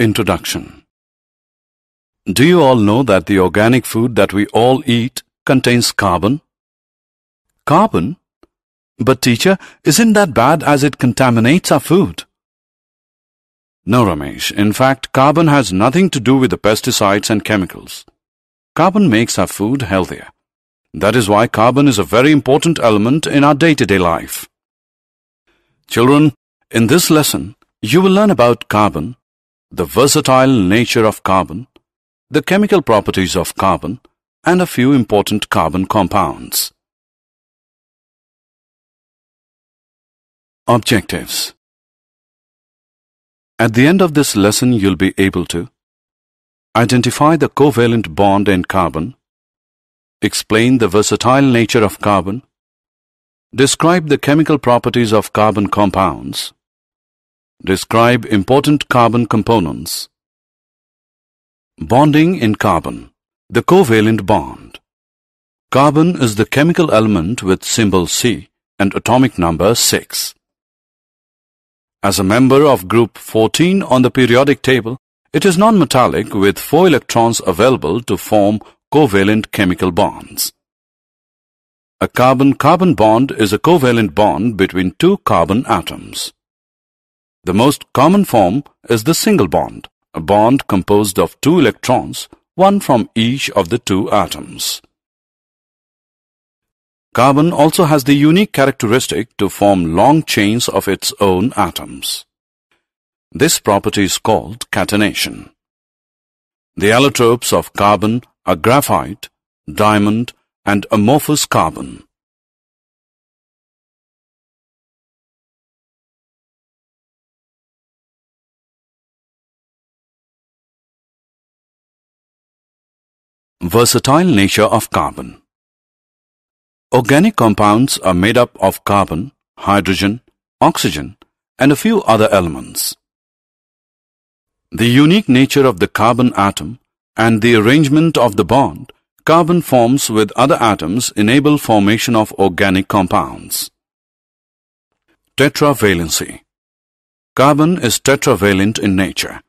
Introduction. Do you all know that the organic food that we all eat contains carbon? Carbon? But teacher, isn't that bad as it contaminates our food? No, Ramesh. In fact, carbon has nothing to do with the pesticides and chemicals. Carbon makes our food healthier. That is why carbon is a very important element in our day-to-day life. Children, in this lesson, you will learn about carbon, the versatile nature of carbon, the chemical properties of carbon, and a few important carbon compounds. Objectives. At the end of this lesson, you'll be able to identify the covalent bond in carbon, explain the versatile nature of carbon, describe the chemical properties of carbon compounds, describe important carbon components, bonding in carbon, the covalent bond. Carbon is the chemical element with symbol C and atomic number 6. As a member of group 14 on the periodic table, it is non-metallic with 4 electrons available to form covalent chemical bonds. A carbon-carbon bond is a covalent bond between two carbon atoms. The most common form is the single bond, a bond composed of 2 electrons, one from each of the 2 atoms. Carbon also has the unique characteristic to form long chains of its own atoms. This property is called catenation. The allotropes of carbon are graphite, diamond, and amorphous carbon. Versatile nature of carbon. Organic compounds are made up of carbon, hydrogen, oxygen, and a few other elements. The unique nature of the carbon atom and the arrangement of the bond carbon forms with other atoms enable formation of organic compounds. Tetravalency. Carbon is tetravalent in nature.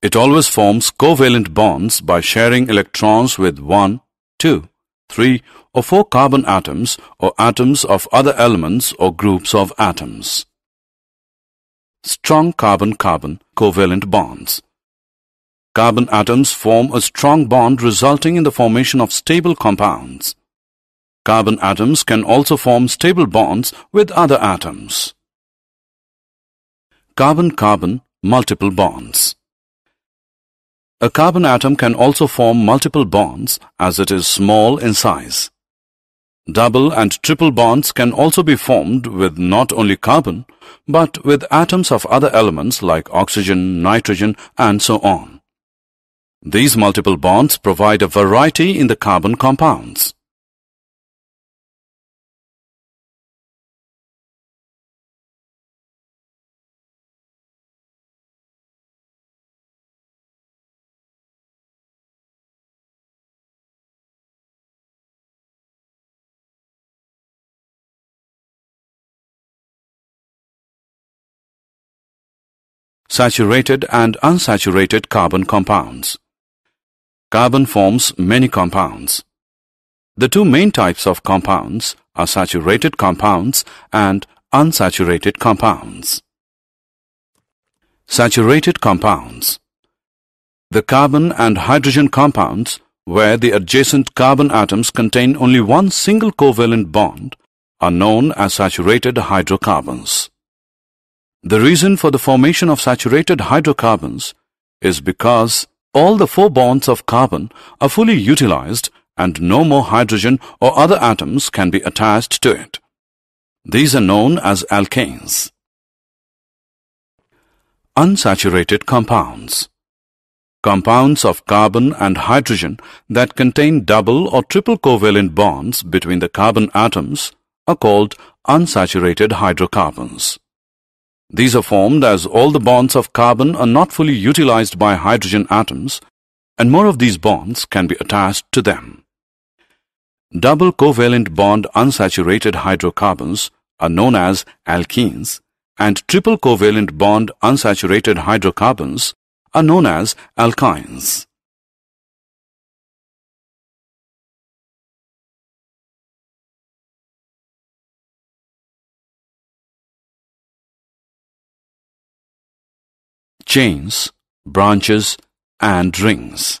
It always forms covalent bonds by sharing electrons with 1, 2, 3, or 4 carbon atoms or atoms of other elements or groups of atoms. Strong carbon-carbon covalent bonds. Carbon atoms form a strong bond resulting in the formation of stable compounds. Carbon atoms can also form stable bonds with other atoms. Carbon-carbon multiple bonds. A carbon atom can also form multiple bonds as it is small in size. Double and triple bonds can also be formed with not only carbon, but with atoms of other elements like oxygen, nitrogen, and so on. These multiple bonds provide a variety in the carbon compounds. Saturated and unsaturated carbon compounds. Carbon forms many compounds. The two main types of compounds are saturated compounds and unsaturated compounds. Saturated compounds. The carbon and hydrogen compounds, where the adjacent carbon atoms contain only one single covalent bond, are known as saturated hydrocarbons. The reason for the formation of saturated hydrocarbons is because all the 4 bonds of carbon are fully utilized and no more hydrogen or other atoms can be attached to it. These are known as alkanes. Unsaturated compounds. Compounds of carbon and hydrogen that contain double or triple covalent bonds between the carbon atoms are called unsaturated hydrocarbons. These are formed as all the bonds of carbon are not fully utilized by hydrogen atoms, and more of these bonds can be attached to them. Double covalent bond unsaturated hydrocarbons are known as alkenes, and triple covalent bond unsaturated hydrocarbons are known as alkynes. Chains, branches, and rings.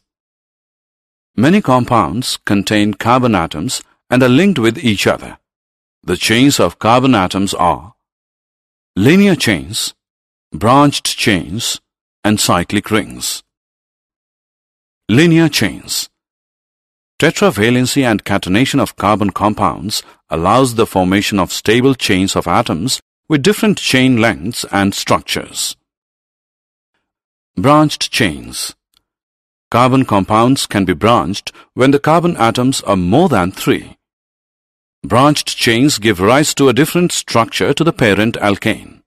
Many compounds contain carbon atoms and are linked with each other. The chains of carbon atoms are linear chains, branched chains, and cyclic rings. Linear chains. Tetravalency and catenation of carbon compounds allows the formation of stable chains of atoms with different chain lengths and structures. Branched chains. Carbon compounds can be branched when the carbon atoms are more than 3. Branched chains give rise to a different structure to the parent alkane.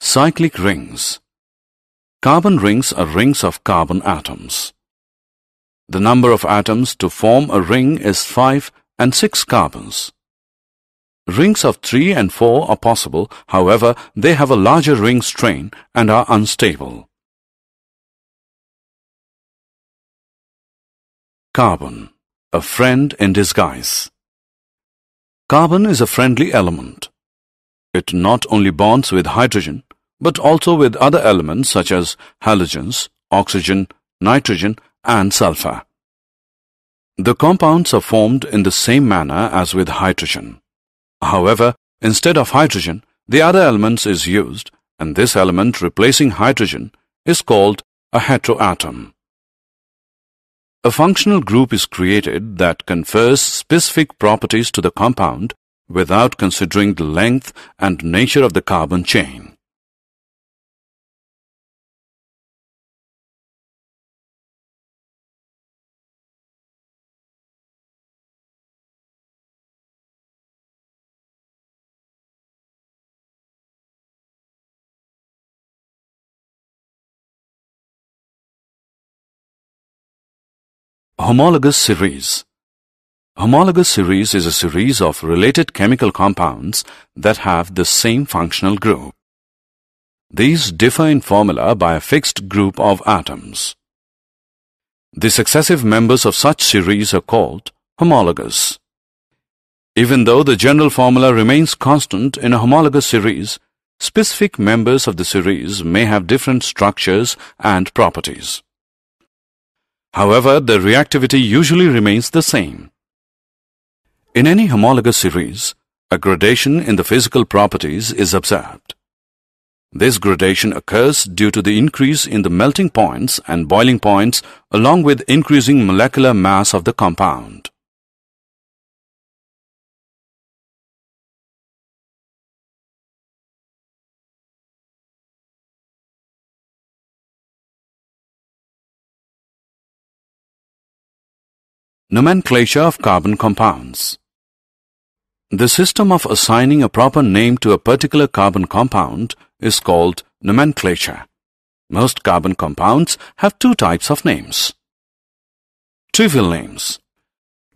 Cyclic rings. Carbon rings are rings of carbon atoms. The number of atoms to form a ring is 5 and 6 carbons. Rings of 3 and 4 are possible, however, they have a larger ring strain and are unstable. Carbon, a friend in disguise. Carbon is a friendly element. It not only bonds with hydrogen, but also with other elements such as halogens, oxygen, nitrogen, and sulfur. The compounds are formed in the same manner as with hydrogen. However, instead of hydrogen, the other element is used, and this element replacing hydrogen is called a heteroatom. A functional group is created that confers specific properties to the compound without considering the length and nature of the carbon chain. Homologous series. Homologous series is a series of related chemical compounds that have the same functional group. These differ in formula by a fixed group of atoms. The successive members of such series are called homologous. Even though the general formula remains constant in a homologous series, specific members of the series may have different structures and properties. However, the reactivity usually remains the same. In any homologous series, a gradation in the physical properties is observed. This gradation occurs due to the increase in the melting points and boiling points along with increasing molecular mass of the compound. Nomenclature of carbon compounds. The system of assigning a proper name to a particular carbon compound is called nomenclature. Most carbon compounds have 2 types of names. Trivial names.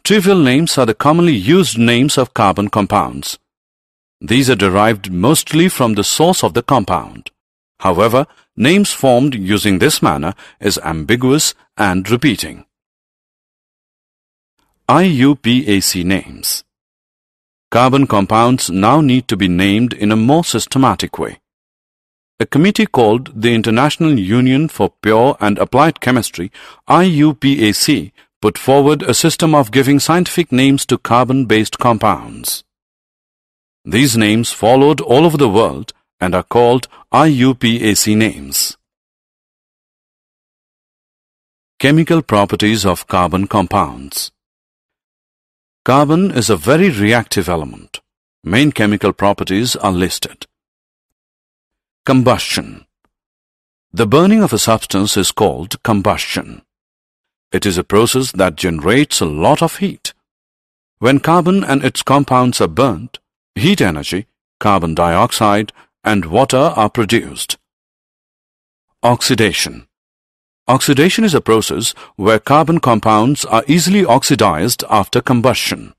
Trivial names are the commonly used names of carbon compounds. These are derived mostly from the source of the compound. However, names formed using this manner is ambiguous and repeating. IUPAC names. Carbon compounds now need to be named in a more systematic way. A committee called the International Union for Pure and Applied Chemistry, IUPAC, put forward a system of giving scientific names to carbon-based compounds. These names followed all over the world and are called IUPAC names. Chemical properties of carbon compounds. Carbon is a very reactive element. Main chemical properties are listed. Combustion. The burning of a substance is called combustion. It is a process that generates a lot of heat. When carbon and its compounds are burnt, heat energy, carbon dioxide, and water are produced. Oxidation. Oxidation is a process where carbon compounds are easily oxidized after combustion.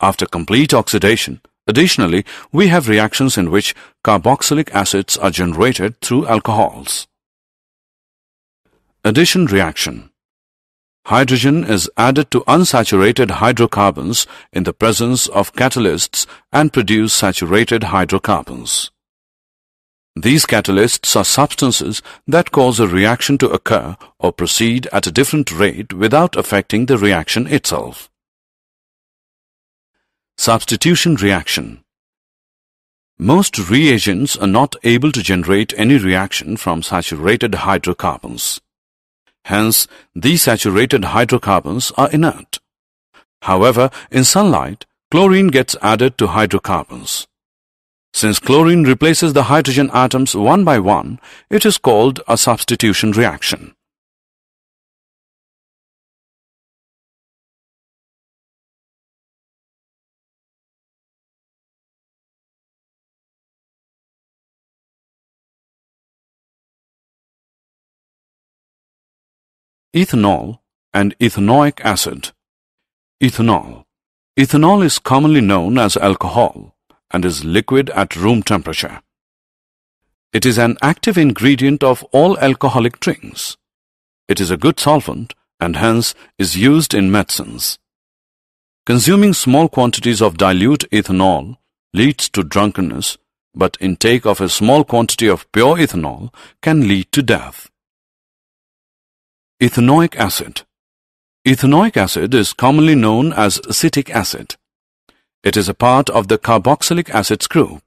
After complete oxidation, additionally, we have reactions in which carboxylic acids are generated through alcohols. Addition reaction. Hydrogen is added to unsaturated hydrocarbons in the presence of catalysts and produce saturated hydrocarbons. These catalysts are substances that cause a reaction to occur or proceed at a different rate without affecting the reaction itself. Substitution reaction. Most reagents are not able to generate any reaction from saturated hydrocarbons. Hence, these saturated hydrocarbons are inert. However, in sunlight, chlorine gets added to hydrocarbons. Since chlorine replaces the hydrogen atoms one by one, it is called a substitution reaction. Ethanol and ethanoic acid. Ethanol. Ethanol is commonly known as alcohol and is liquid at room temperature. It is an active ingredient of all alcoholic drinks. It is a good solvent and hence is used in medicines. Consuming small quantities of dilute ethanol leads to drunkenness, but intake of a small quantity of pure ethanol can lead to death. Ethanoic acid. Ethanoic acid is commonly known as acetic acid. It is a part of the carboxylic acids group.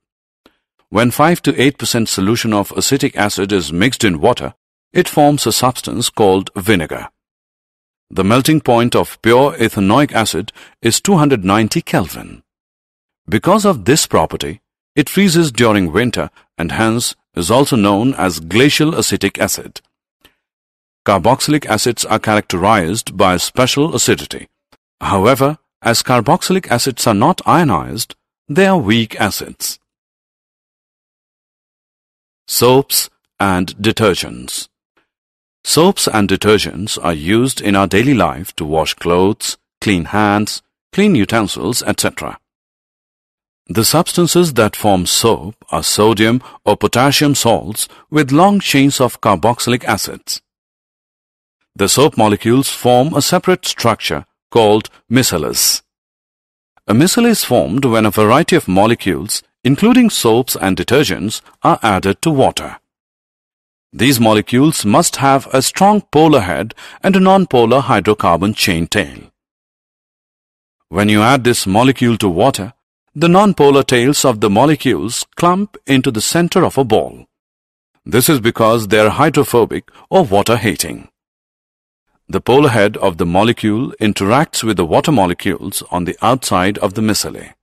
When 5 to 8% solution of acetic acid is mixed in water, it forms a substance called vinegar. The melting point of pure ethanoic acid is 290 Kelvin. Because of this property, it freezes during winter and hence is also known as glacial acetic acid. Carboxylic acids are characterized by special acidity. However, as carboxylic acids are not ionized, they are weak acids. Soaps and detergents. Soaps and detergents are used in our daily life to wash clothes, clean hands, clean utensils, etc. The substances that form soap are sodium or potassium salts with long chains of carboxylic acids. The soap molecules form a separate structure called micellus. A micella is formed when a variety of molecules, including soaps and detergents, are added to water. These molecules must have a strong polar head and a non-polar hydrocarbon chain tail. When you add this molecule to water, the non-polar tails of the molecules clump into the center of a ball. This is because they are hydrophobic or water-hating. The polar head of the molecule interacts with the water molecules on the outside of the micella.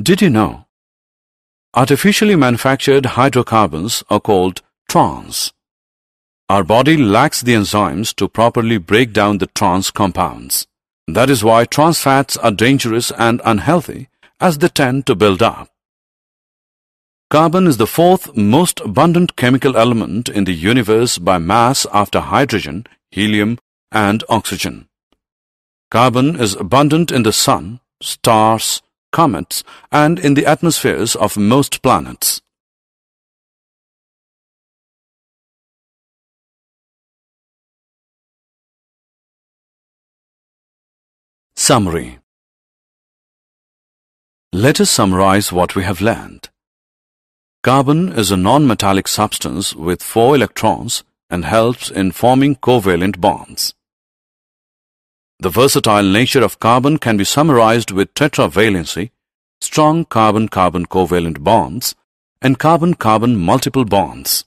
Did you know? Artificially manufactured hydrocarbons are called trans. Our body lacks the enzymes to properly break down the trans compounds. That is why trans fats are dangerous and unhealthy as they tend to build up. Carbon is the fourth most abundant chemical element in the universe by mass after hydrogen, helium, and oxygen. Carbon is abundant in the sun, stars, comets, and in the atmospheres of most planets. Summary. Let us summarize what we have learned. Carbon is a non-metallic substance with 4 electrons and helps in forming covalent bonds. The versatile nature of carbon can be summarized with tetravalency, strong carbon-carbon covalent bonds, and carbon-carbon multiple bonds.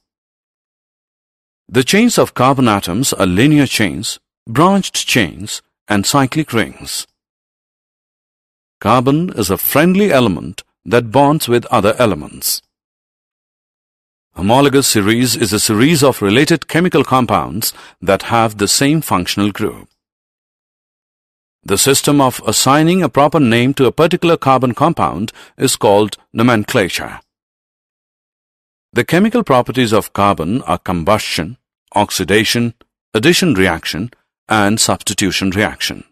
The chains of carbon atoms are linear chains, branched chains, and cyclic rings. Carbon is a friendly element that bonds with other elements. Homologous series is a series of related chemical compounds that have the same functional group. The system of assigning a proper name to a particular carbon compound is called nomenclature. The chemical properties of carbon are combustion, oxidation, addition reaction, and substitution reaction.